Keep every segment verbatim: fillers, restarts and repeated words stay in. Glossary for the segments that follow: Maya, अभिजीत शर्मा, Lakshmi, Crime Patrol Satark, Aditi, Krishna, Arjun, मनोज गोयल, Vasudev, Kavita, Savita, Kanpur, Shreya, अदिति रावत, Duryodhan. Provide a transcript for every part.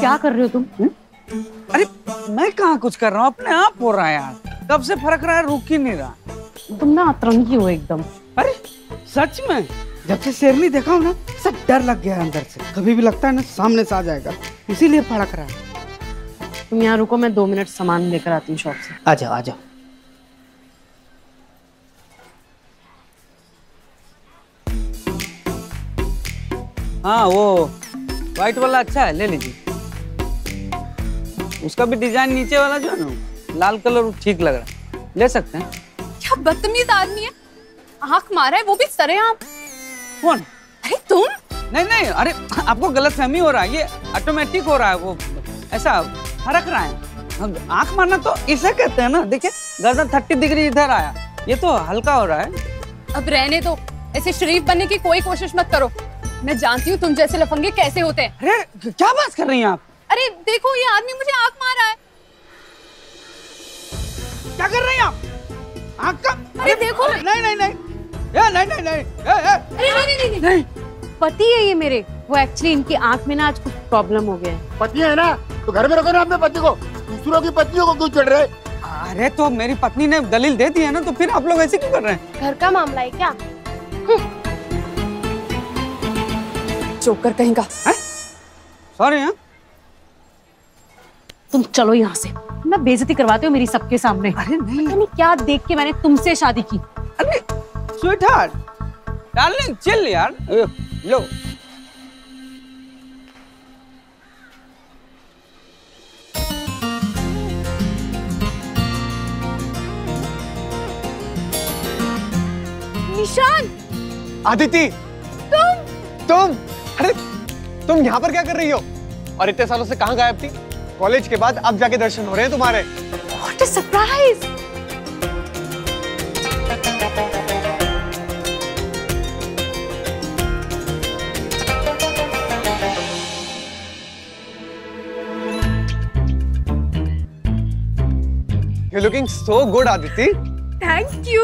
क्या कर रहे हो तुम हुँ? अरे मैं कहाँ कुछ कर रहा हूँ, अपने आप हो रहा है यार, तब से फर्क रहा है, रुक ही नहीं रहा। तुम ना अतरंगी हो एकदम। अरे सच में, जब से शेरनी देखा हो ना सब डर लग गया अंदर से, कभी भी लगता है ना सामने से आ जाएगा, इसीलिए फड़क रहा है। तुम यहाँ रुको, मैं दो मिनट सामान लेकर आती हूँ शॉप से। आ जाओ आ जाओ। हाँ वो व्हाइट वाला अच्छा है, ले लीजिए। उसका भी डिजाइन नीचे वाला जो है ना लाल कलर ठीक लग रहा है, ले सकते हैं। क्या बदतमीज आदमी है, आँख मारा है वो भी सरे आप। कौन? अरे तुम? नहीं नहीं, अरे आपको गलतफहमी हो रहा है, ये ऑटोमेटिक हो रहा है, वो ऐसा फरक रहा है। आँख मारना तो इसे कहते हैं ना, देखिए गजा थर्टी डिग्री इधर आया, ये तो हल्का हो रहा है। अब रहने दो, ऐसे शरीफ बनने की कोई कोशिश मत करो, मैं जानती हूँ तुम जैसे लफंगे कैसे होते हैं। अरे क्या बात कर रही हैं आप? अरे देखो ये आदमी मुझे आँख मार रहा है। क्या कर रहे हैं आप? आँख का? अरे देखो। नहीं नहीं नहीं नहीं नहीं नहीं नहीं नहीं नहीं नहीं पति है ये मेरे, वो एक्चुअली इनकी आँख में ना आज कुछ प्रॉब्लम हो गया है। पति है ना तो घर में रखो ना अपने पति को, दूसरों की पत्नियों को क्यों चढ़ रहे? अरे तो मेरी पत्नी ने दलील दे दी है ना, तो फिर आप लोग ऐसे क्यों कर रहे हैं? घर का मामला है क्या? चोकर कहीं का। सॉरी हाँ, तुम चलो यहाँ से, ना बेइज्जती करवाते हो मेरी सबके सामने। अरे नहीं, नहीं क्या देख के मैंने तुमसे शादी की। अरे स्वीटहार्ट, डार्लिंग, चिल यार, लो। निशान, आदिति, तुम, तुम, अरे तुम यहाँ पर क्या कर रही हो? और इतने सालों से कहाँ गायब थी? कॉलेज के बाद अब जाके दर्शन हो रहे हैं तुम्हारे। What a surprise! You're looking so good, Aditi. Thank you.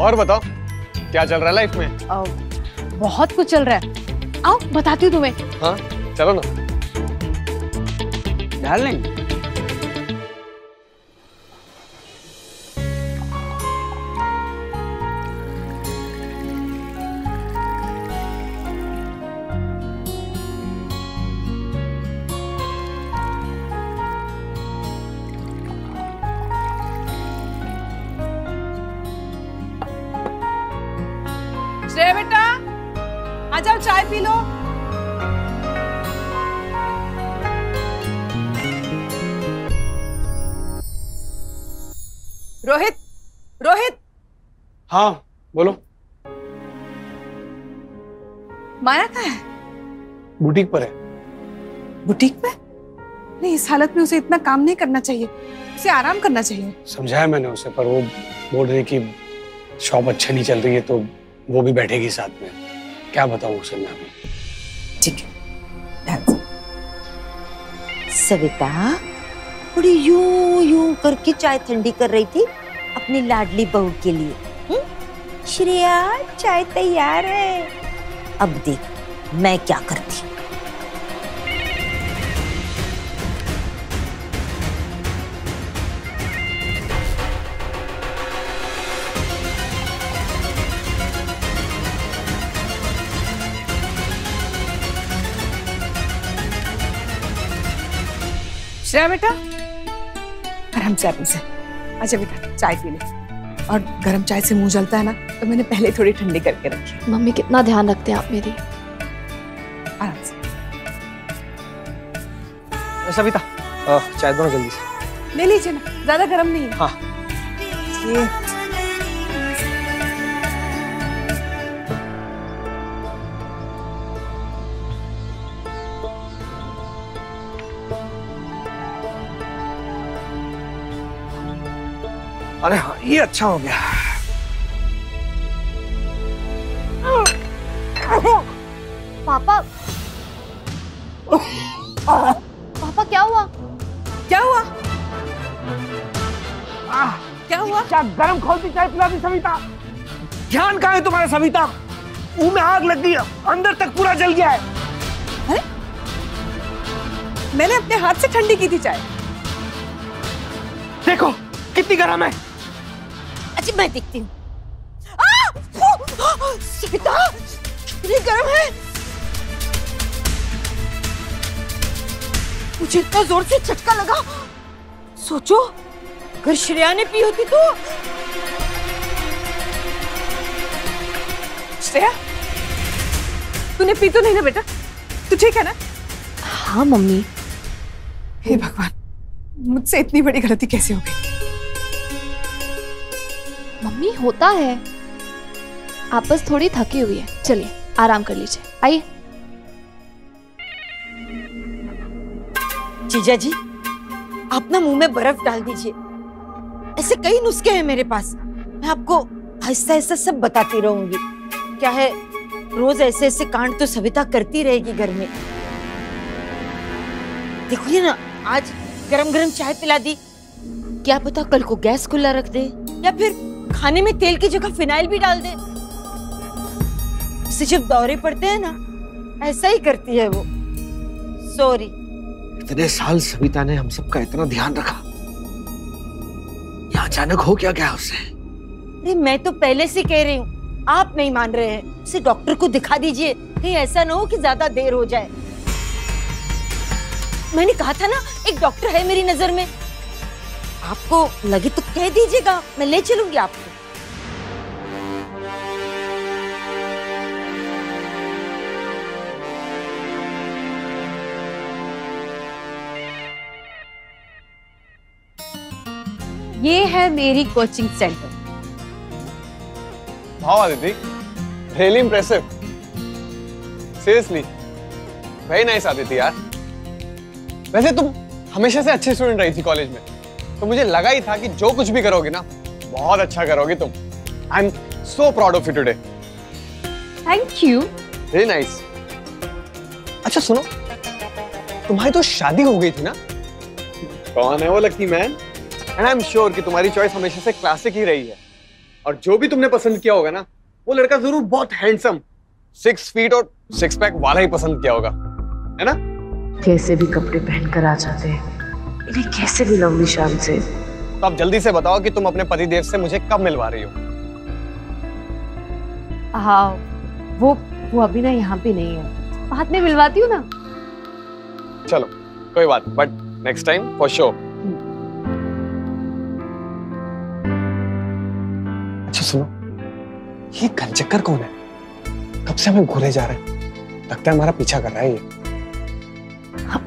और बताओ क्या चल रहा है लाइफ में? uh, बहुत कुछ चल रहा है, आओ बताती हूँ तुम्हें। हाँ चलो ना। डार्लिंग बेटा आ जाओ, चाय पी लो। रोहित, रोहित। हाँ बोलो। माया कहाँ है? बुटीक पर है। बुटीक पे? नहीं, इस हालत में उसे इतना काम नहीं करना चाहिए, उसे आराम करना चाहिए। समझाया मैंने उसे, पर वो बोल रही कि शॉप अच्छी नहीं चल रही है, तो वो भी बैठेगी साथ में। क्या बताऊं उसे मैं अभी? ठीक है। सविता थोड़ी यूं यूं करके चाय ठंडी कर रही थी अपनी लाडली बहू के लिए। हुँ? श्रेया चाय तैयार है, अब देख मैं क्या करती। श्रेया बेटा आराम से आराम से, अच्छा बेटा चाय पी ले। और गरम चाय से मुंह जलता है ना, तो मैंने पहले थोड़ी ठंडी करके रखी। मम्मी कितना ध्यान रखते हैं आप मेरी। आराम से सविता, चाय दोनों जल्दी से ले लीजिए ना, ज्यादा गरम नहीं है। हाँ अरे हाँ ये अच्छा हो गया। पापा पापा क्या हुआ? क्या हुआ? आ, क्या हुआ? क्या गरम खोलती चाय पिला दी सविता? ध्यान कहाँ है तुम्हारे सविता? मुंह में आग लग गई, अंदर तक पूरा जल गया है। अरे मैंने अपने हाथ से ठंडी की थी चाय। देखो कितनी गर्म है। अच्छा मैं देखती हूँ। सविता कितनी गर्म है, मुझे इतना जोर से झटका लगा। सोचो अगर श्रेया ने पी होती तो। श्रेया तूने पी तो नहीं ना बेटा, तू ठीक है ना? हाँ मम्मी। हे भगवान, मुझसे इतनी बड़ी गलती कैसे हो गई? मम्मी होता है, आप बस थोड़ी थकी हुई है। चलिए आराम कर लीजिए, आइए। जीजा जी आप ना मुंह में बर्फ डाल दीजिए। ऐसे कई नुस्खे हैं मेरे पास, मैं आपको आहिस्ता आहिस्ता सब बताती रहूंगी। क्या है, रोज ऐसे ऐसे कांड तो सविता करती रहेगी घर में। देखो ये ना आज गरम गरम चाय पिला दी, क्या पता कल को गैस खुला रख दे या फिर खाने में तेल की जगह फिनाइल भी डाल दे। उसे जब दौरे पड़ते हैं ना ऐसा ही करती है वो। सॉरी, इतने साल सविता ने हम सबका इतना ध्यान रखा, यहाँ अचानक हो क्या गया उससे? अरे मैं तो पहले से कह रही हूँ, आप नहीं मान रहे हैं। उसे डॉक्टर को दिखा दीजिए, कहीं ऐसा ना हो कि ज्यादा देर हो जाए। मैंने कहा था ना एक डॉक्टर है मेरी नजर में, आपको लगे तो कह दीजिएगा, मैं ले चलूंगी आपको। ये है मेरी कोचिंग सेंटर। हाँ Aditi, really impressive. Seriously very nice Aditi यार। वैसे तुम हमेशा से अच्छे स्टूडेंट रही थी कॉलेज में, तो मुझे लगा ही था कि जो कुछ भी करोगे ना बहुत अच्छा करोगे तुम। I am so proud of you today. Thank you. Very nice. अच्छा सुनो, तुम्हारी तो शादी हो गई थी ना? कौन है वो lucky man? And I am sure कि तुम्हारी चॉइस हमेशा से क्लासिक ही रही है, और जो भी तुमने पसंद किया होगा ना वो लड़का जरूर बहुत हैंडसम, सिक्स फीट और सिक्स पैक वाला ही पसंद किया होगा, है ना? कैसे भी कपड़े पहनकर आ जाते हैं, इन्हें कैसे भी लव निशान से। तो आप जल्दी से बताओ कि तुम अपने पतिदेव से मुझे कब मिलवा रही हो? हाँ वो वो अभी ना यहाँ पे नहीं है, बाद में मिलवाती हूँ ना। चलो कोई बात, but next time for sure. सुनो ये कंजक्कर कौन है? कब से हमें घूरे जा रहे हैं, लगता है हमारा पीछा कर रहा है ये। हाँ,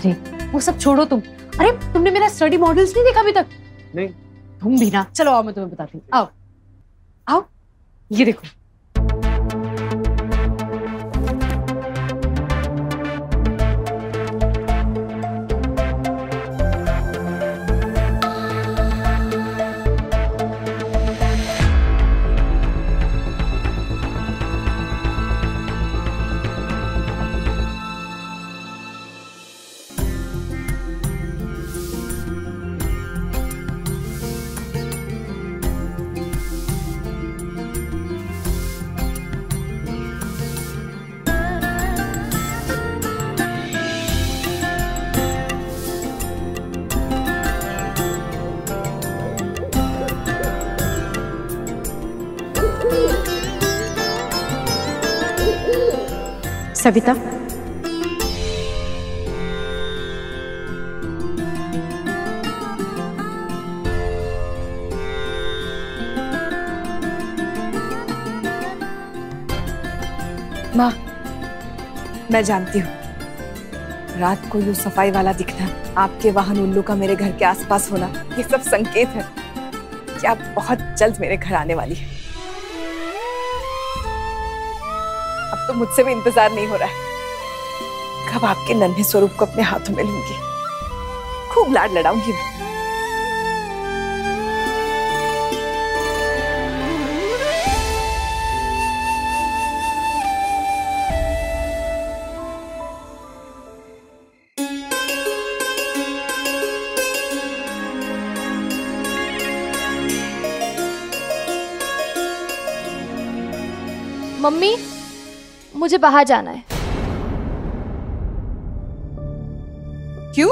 अरे वो सब छोड़ो तुम। अरे तुमने मेरा स्टडी मॉडल्स नहीं देखा अभी तक? नहीं। तुम भी ना। चलो आओ मैं तुम्हें बताती हूँ, आओ आओ। ये देखो सविता, माँ मैं जानती हूँ रात को यूं सफाई वाला दिखना, आपके वाहन उल्लू का मेरे घर के आसपास होना, ये सब संकेत है कि आप बहुत जल्द मेरे घर आने वाली है। तो मुझसे भी इंतजार नहीं हो रहा है, कब आपके नन्हे स्वरूप को अपने हाथों में लूंगी, खूब लाड लड़ाऊंगी मैं। मम्मी मुझे बाहर जाना है। क्यों?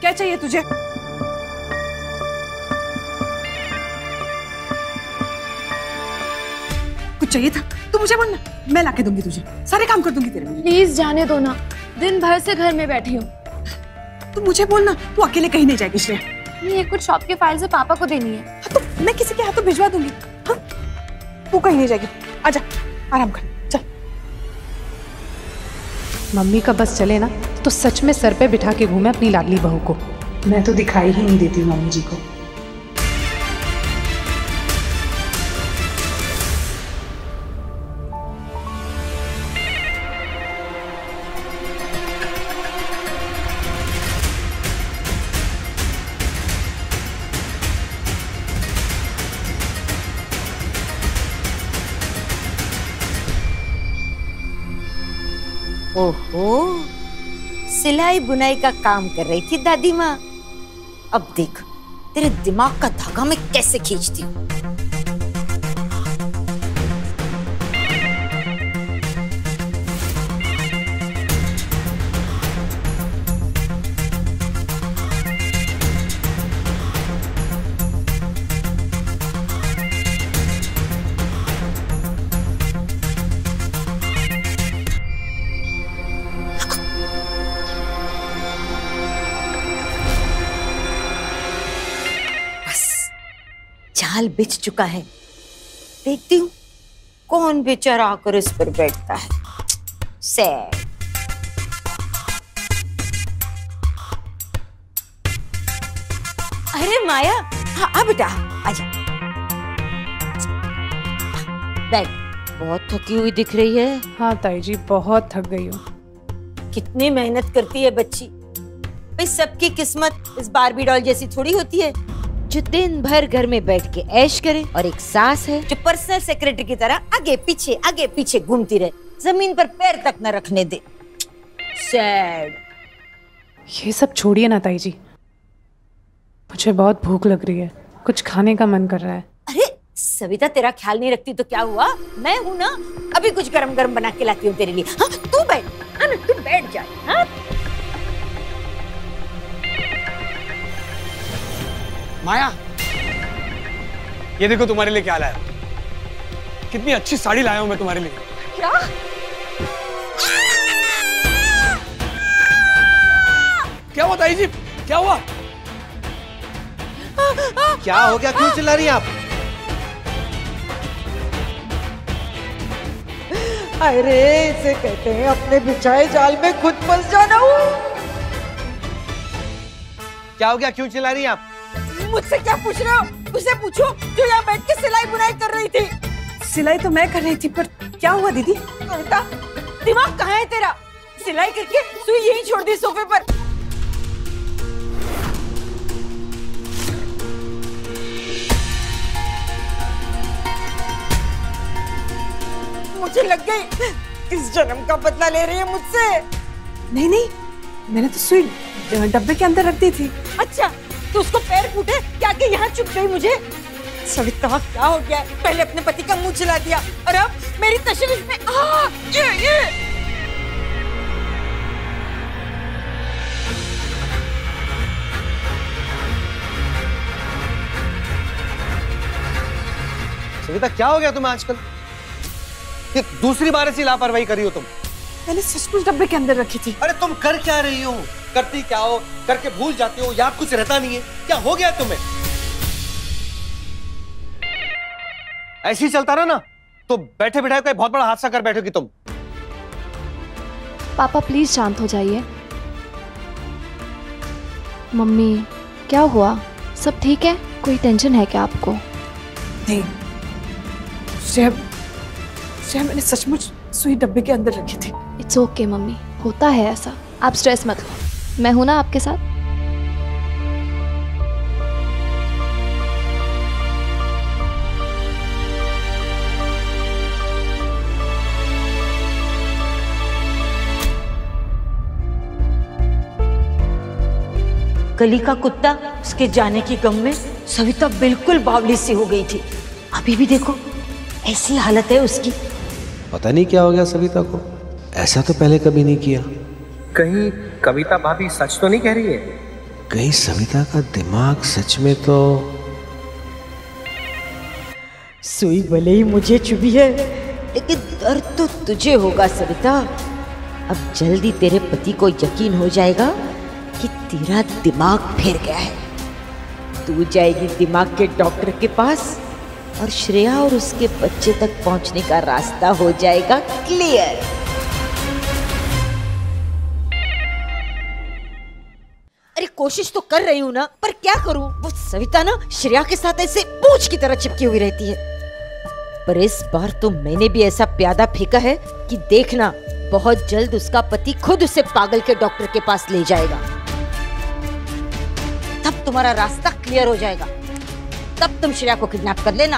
क्या चाहिए तुझे? कुछ चाहिए था तो मुझे बोलना, मैं लाके दूंगी तुझे, सारे काम कर दूंगी तेरे लिए। प्लीज जाने दो ना, दिन भर से घर में बैठी हूँ। तू मुझे बोलना, तू अकेले कहीं नहीं जाएगी श्रेया। ये कुछ शॉप के फाइल से पापा को देनी है। हाँ, तो मैं किसी के हाथों तो भिजवा दूंगी। हाँ, तू कहीं नहीं जाएगी, आजा आराम कर। मम्मी का बस चले ना तो सच में सर पे बिठा के घूमे अपनी लाडली बहू को। मैं तो दिखाई ही नहीं देती मम्मी जी को। ओहो, सिलाई बुनाई का काम कर रही थी दादी माँ। अब देख तेरे दिमाग का धागा मैं कैसे खींचती हूँ। जाल बिछ चुका है, देखती हूँ कौन बेचारा आकर इस पर बैठता है। सैड। अरे माया, हाँ आ बेटा आजा बैठ। बहुत थकी हुई दिख रही है। हाँ ताई जी, बहुत थक गई हूँ। कितनी मेहनत करती है बच्ची। भाई सबकी किस्मत इस बारबी डॉल जैसी थोड़ी होती है जो दिन भर घर में बैठ के ऐश करे, और एक सास है जो पर्सनल सेक्रेटरी की तरह आगे पीछे आगे पीछे घूमती रहे, जमीन पर पैर तक न रखने दे। सैड। ये सब छोड़िए ना ताई जी, मुझे बहुत भूख लग रही है, कुछ खाने का मन कर रहा है। अरे सविता, तेरा ख्याल नहीं रखती तो क्या हुआ, मैं हूँ ना, अभी कुछ गरम गरम बना के लाती हूँ तेरे लिए। हाँ, तू बैठ, हाँ, तू बैठ जा। हाँ? माया, ये देखो तुम्हारे लिए क्या लाया। कितनी अच्छी साड़ी लाया हूं मैं तुम्हारे लिए। क्या? क्या हुआ ताई जी, क्या हुआ? क्या हो गया, क्यों चिल्ला रही हैं आप? अरे इसे कहते हैं अपने बिछाए जाल में खुद फंस जाना। क्या हो गया, क्यों चिल्ला रही हैं आप? मुझसे क्या पूछ रहे हो, उसे पूछो जो यहाँ बैठ के सिलाई बुनाई कर रही थी। सिलाई तो मैं कर रही थी, पर क्या हुआ दीदी? कविता, दिमाग कहाँ है तेरा? सिलाई करके सुई यहीं छोड़ दी सोफे पर। मुझे लग गई इस जन्म का बदला ले रही है मुझसे। नहीं नहीं, मैंने तो सुई डब्बे के अंदर रख दी थी। अच्छा तो उसको पैर फूटे क्या कि यहाँ चुप गई मुझे। सविता क्या हो गया, पहले अपने पति का मुंह चला दिया और अब मेरी तशवीश में। आ, ये, ये। सविता क्या हो गया तुम्हें आजकल? ये दूसरी बार ऐसी लापरवाही करी हो तुम। मैंने सचमुच डब्बे के अंदर रखी थी। अरे तुम कर क्या रही हो, करती क्या हो, करके भूल जाते हो, याद कुछ रहता नहीं है। क्या हो गया तुम्हें? ऐसे ही चलता रहा ना तो बैठे बिठाए कोई बहुत बड़ा हादसा कर बैठोगी तुम। पापा प्लीज शांत हो जाइए। मम्मी क्या हुआ, सब ठीक है, कोई टेंशन है क्या आपको? नहीं श्रेया, श्रेया मैंने सचमुच सुई डब्बे के अंदर रखी थी। इट्स ओके मम्मी, होता है ऐसा, आप स्ट्रेस मत लो, मैं हूं ना आपके साथ। गली का कुत्ता उसके जाने की गम में सविता बिल्कुल बावली सी हो गई थी। अभी भी देखो ऐसी हालत है उसकी, पता नहीं क्या हो गया सविता को, ऐसा तो पहले कभी नहीं किया। कहीं कविता भाभी सच तो नहीं कह रही है? कहीं सविता का दिमाग सच में तो सुई भले ही मुझे चुभी है लेकिन दर्द तो तुझे होगा सविता। अब जल्दी तेरे पति को यकीन हो जाएगा कि तेरा दिमाग फिर गया है। तू जाएगी दिमाग के डॉक्टर के पास और श्रेया और उसके बच्चे तक पहुंचने का रास्ता हो जाएगा क्लियर। अरे कोशिश तो कर रही हूँ ना, पर क्या करूँ, वो सविता ना श्रेया के साथ ऐसे पूंछ की तरह चिपकी हुई रहती है। पर इस बार तो मैंने भी ऐसा प्यादा फेंका है कि देखना बहुत जल्द उसका पति खुद उसे पागल के डॉक्टर के पास ले जाएगा। तब तुम्हारा रास्ता क्लियर हो जाएगा, तब तुम श्रेया को किडनैप कर लेना।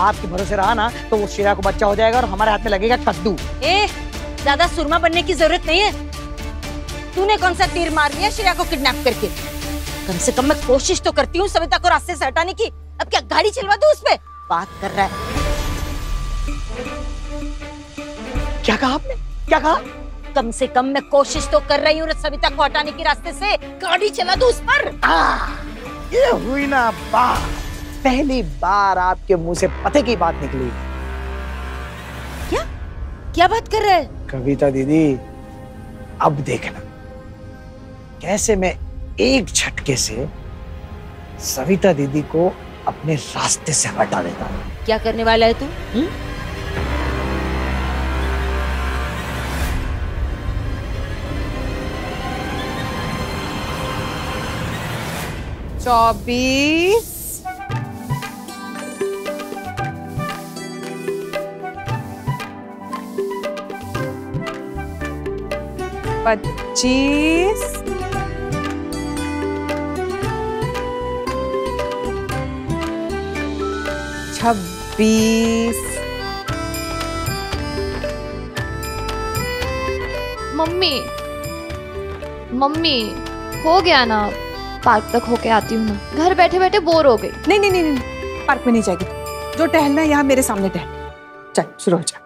आपके भरोसे रहा ना तो वो श्रेया को बच्चा हो जाएगा और हमारे हाथ में लगेगा कद्दू। ए, ज्यादा सुरमा बनने की जरूरत नहीं है। तूने कौन सा तीर मार लिया श्रेया को किडनैप करके? कम से कम मैं कोशिश तो करती हूँ सविता को रास्ते से हटाने की। अब क्या गाड़ी चलवा दूं उस पे? बात कर रहा है। क्या कहा आपने? क्या कहा? कम से कम मैं कोशिश तो कर रही हूँ सविता को हटाने की, रास्ते से गाड़ी चला दूं उस पर। ये हुई ना बात, पहली बार आपके मुंह से पते की बात निकली। क्या क्या बात कर रहे हैं कविता दीदी? अब देखना कैसे मैं एक झटके से सविता दीदी को अपने रास्ते से हटा देता हूं। क्या करने वाला है तू? चौबीस पच्चीस छब्बीस। मम्मी मम्मी हो गया ना, पार्क तक होके आती हूँ ना, घर बैठे बैठे बोर हो गई। नहीं नहीं नहीं नहीं, पार्क में नहीं जाएगी, जो टहलना है यहाँ मेरे सामने टहल। चल शुरू हो जा।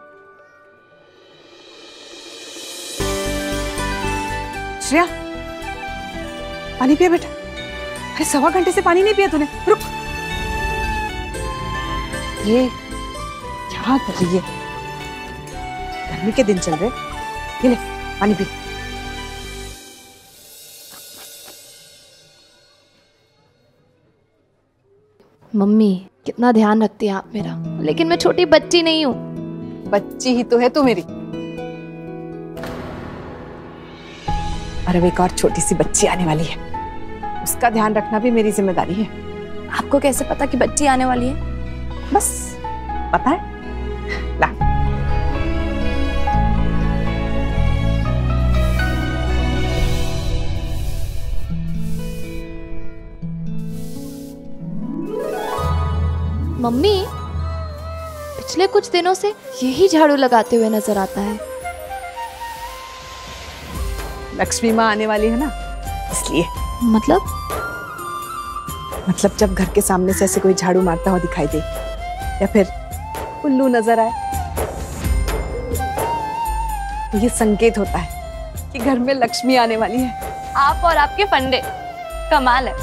श्रेया पानी पिया बेटा। अरे सवा घंटे से पानी नहीं पिया तूने, रुक। ये क्या कर रही है? गर्मी के दिन चल रहे, ये ले पानी पी। मम्मी कितना ध्यान रखती है आप मेरा, लेकिन मैं छोटी बच्ची नहीं हूँ। बच्ची ही तो है तू मेरी। अरे एक और छोटी सी बच्ची आने वाली है, उसका ध्यान रखना भी मेरी जिम्मेदारी है। आपको कैसे पता कि बच्ची आने वाली है? बस पता है। ला। मम्मी पिछले कुछ दिनों से यही झाड़ू लगाते हुए नजर आता है। लक्ष्मी माँ आने वाली है ना, इसलिए। मतलब मतलब जब घर के सामने से ऐसे कोई झाड़ू मारता हुआ दिखाई दे या फिर उल्लू नजर आए तो ये संकेत होता है कि घर में लक्ष्मी आने वाली है। आप और आपके फंडे कमाल है।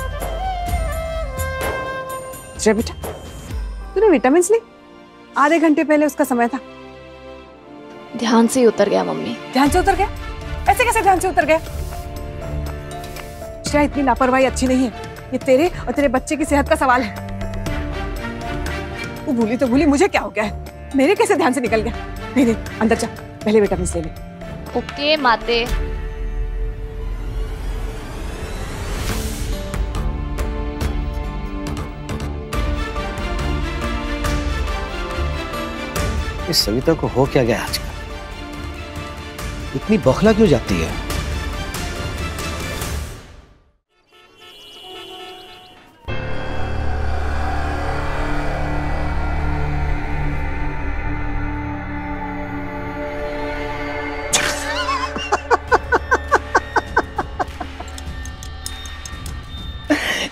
श्रेया बेटा तूने विटामिन ली? आधे घंटे पहले उसका समय था। ध्यान से ही उतर गया मम्मी। ध्यान से उतर गया? ऐसे कैसे ध्यान से उतर गया? श्रेया इतनी लापरवाही अच्छी नहीं है, ये तेरे और तेरे बच्चे की सेहत का सवाल है। वो भूली तो भूली, मुझे क्या हो गया है? मेरे कैसे ध्यान से निकल गया? नहीं नहीं अंदर जा, पहले विटामिन ले ले। ओके माते। इस सविता को हो क्या गया आजकल? इतनी बौखला क्यों जाती है?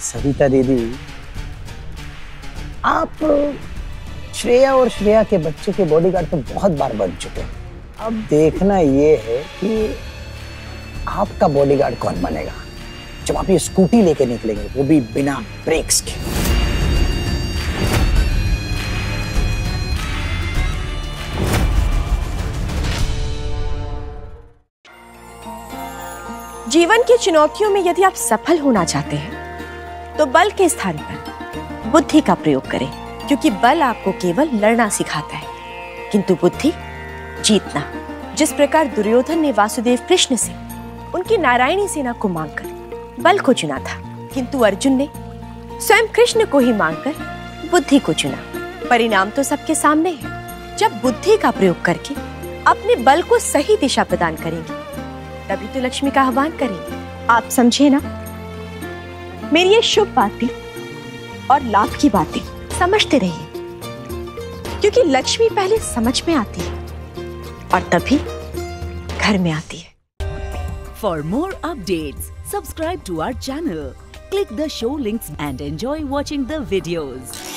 सविता दीदी आप श्रेया और श्रेया के बच्चे के बॉडीगार्ड तो बहुत बार बन चुके हैं। अब देखना ये है कि आपका बॉडीगार्ड कौन बनेगा जब आप ये स्कूटी लेके निकलेंगे, वो भी बिना ब्रेक्स के। जीवन की चुनौतियों में यदि आप सफल होना चाहते हैं तो बल के स्थान पर बुद्धि का प्रयोग करें, क्योंकि बल आपको केवल लड़ना सिखाता है किंतु बुद्धि जीतना। जिस प्रकार दुर्योधन ने वासुदेव कृष्ण से उनकी नारायणी सेना को मांगकर बल को चुना था, किंतु अर्जुन ने स्वयं कृष्ण को ही मांगकर बुद्धि को चुना। परिणाम तो सबके सामने है। जब बुद्धि का प्रयोग करके अपने बल को सही दिशा प्रदान करेंगे तभी तो लक्ष्मी का आह्वान करेंगे। आप समझे ना, मेरी ये शुभ बातें और लाभ की बातें समझते रहिए, क्योंकि लक्ष्मी पहले समझ में आती है और तभी घर में आती है। For more updates, subscribe to our channel, click the show links and enjoy watching the videos.